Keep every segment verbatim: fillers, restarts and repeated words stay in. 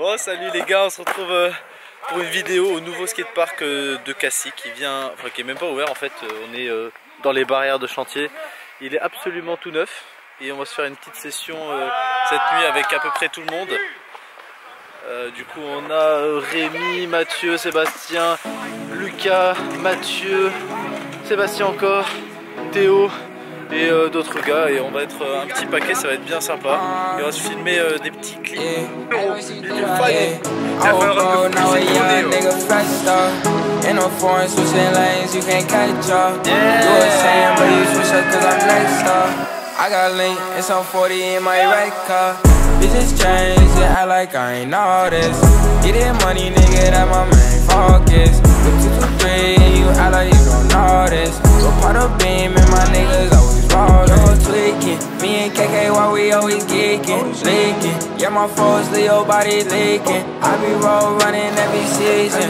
Bon, salut les gars, on se retrouve euh, pour une vidéo au nouveau skatepark euh, de Cassis qui vient, enfin qui est même pas ouvert en fait. Euh, on est euh, dans les barrières de chantier. Il est absolument tout neuf et on va se faire une petite session euh, cette nuit avec à peu près tout le monde. Euh, du coup, on a euh, Rémi, Mathieu, Sébastien, Lucas, Mathieu, Sébastien encore, Théo et euh, d'autres gars, et on va être euh, un petit paquet, ça va être bien sympa. Et on va se filmer euh, des petits clips. Business changed, yeah, I like I ain't all this. Getting money, nigga, that my main focus. Look two, two, three, and you act like you don't know this. Go part of beam and my niggas always ballin'. No tweaking, me and K K Y, we always geekin', leakin'. Yeah, my foes, Leo, body leakin'. I be roll running every season.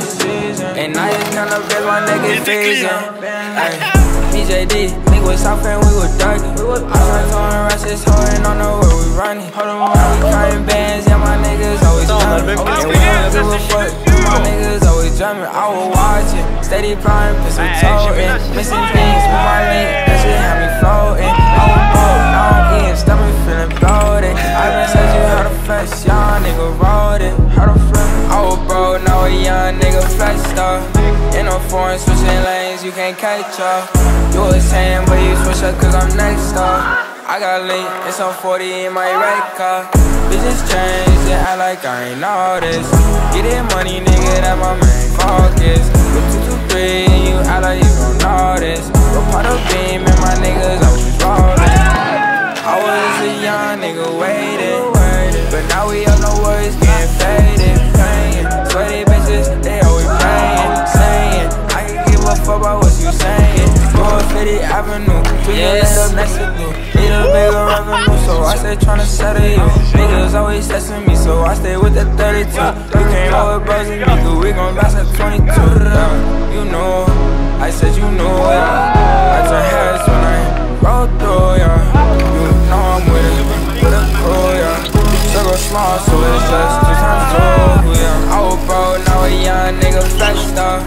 And I just kinda feel my niggas freezin'. B J D, me with South and we with Dougie. I was on rushes, holding on the way we running. Hold on, we carrying bands, yeah, my niggas always drumming. And we don't give a fuck, my niggas always drumming. I was watching, steady blind, pistol toting. Missing things with my link, that shit had me floating. I was broke, now I'm eating, stomach feeling bloated. I been searching how to flex, y'all nigga rolled it. How to flip, I was broke, now a young nigga flexed up. In a foreign, switching lanes, you can't catch up. You was saying, but you switch up cause I'm next up. I got lean, it's on forty in my red car. Business changed, yeah, I like I ain't all this. Getting money, nigga, that my main focus. Look two, two, three, and you act like you don't know this. Go part of beam and my niggas always rollin'. I was a young nigga waiting, but now we all know words getting faded. Playing, sweaty bitches, they always praying, saying, I can give a fuck about what you saying. Avenue, we gon' end up next to you. Need a bigger revenue, so I stay tryna settle you. Niggas always testing me, so I stay with the thirty-two. You can't roll with bros and nigga, we gon' last at twenty-two. You know, I said you know it. I turn heads when I roll through, yeah. You know I'm with it, with a crew, yeah. Circle small, so it's just two times two, yeah. I was broke, now a young nigga flexed up.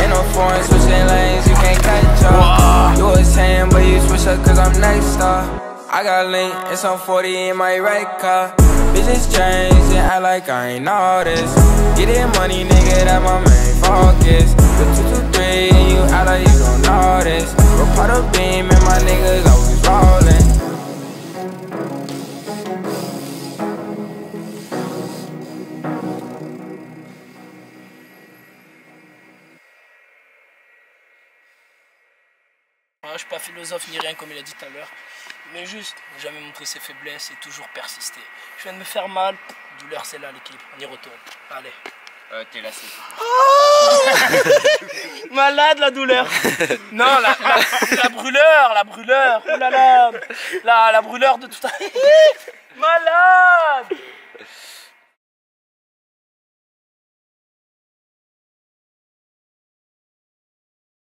In no foreign, switching lanes, you can't catch up. You was saying, but you switch up cause I'm next up. I got lean, it's on forty in my red car. Business changed, yeah, I like I ain't all this. Getting money, nigga, that my main focus. Look two two three, and you act like you don't know this. Go part of beam, and my niggas always rollin'. Je suis pas philosophe ni rien comme il a dit tout à l'heure, mais juste ne jamais montrer ses faiblesses et toujours persister. Je viens de me faire mal, douleur c'est là l'équipe, on y retourne. Allez. Euh, t'es lassé. Oh malade la douleur. Non, la, la, la brûleur, la brûleur, oulala, la, la brûleur de tout à l'heure. Malade.